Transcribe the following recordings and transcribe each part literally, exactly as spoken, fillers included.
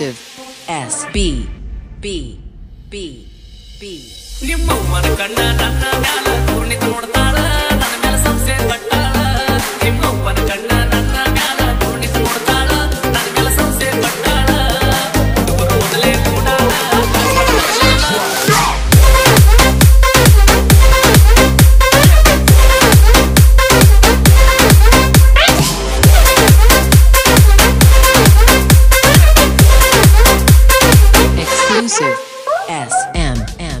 exclusive. S B. B. B. B. Exclusive. S M M.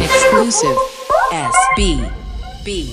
Exclusive. S B. B.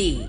B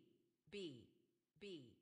B B B